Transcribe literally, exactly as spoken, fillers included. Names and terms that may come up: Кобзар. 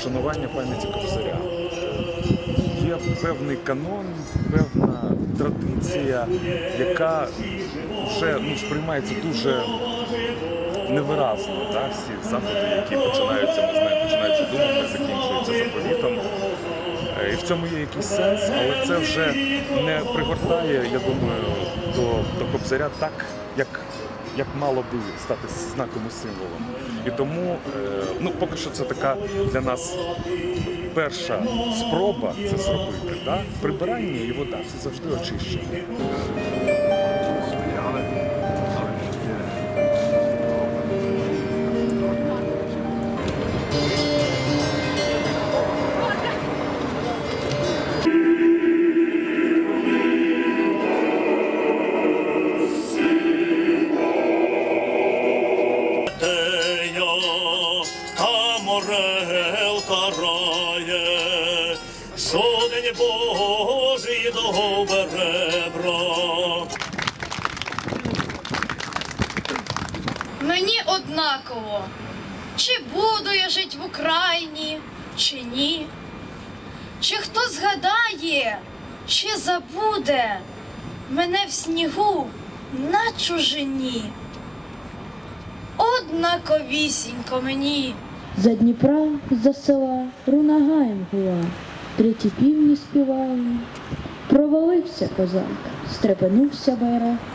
вшанування пам'яті Кобзаря. Є певний канон, певна традиція, яка вже ну, сприймається дуже невиразно. Так? Всі заходи, які починаються, ми знаємо, починаються думами, закінчуються заповітом. І в цьому є якийсь сенс, але це вже не пригортає, я думаю, до, до Кобзаря так, як, як мало би стати знаком і символом. І тому, ну, поки що це така для нас перша спроба це зробити. Так? Прибирання і вода – це завжди очищення. Жоден Божий того беребро. Мені однаково, чи буду я жити в Україні, чи ні. Чи хто згадає, чи забуде мене в снігу на чужині. Однаковісінько мені. За Дніпра, за села руна гаєм гула, треті півні співали. Провалився козак, стрепенувся байрак.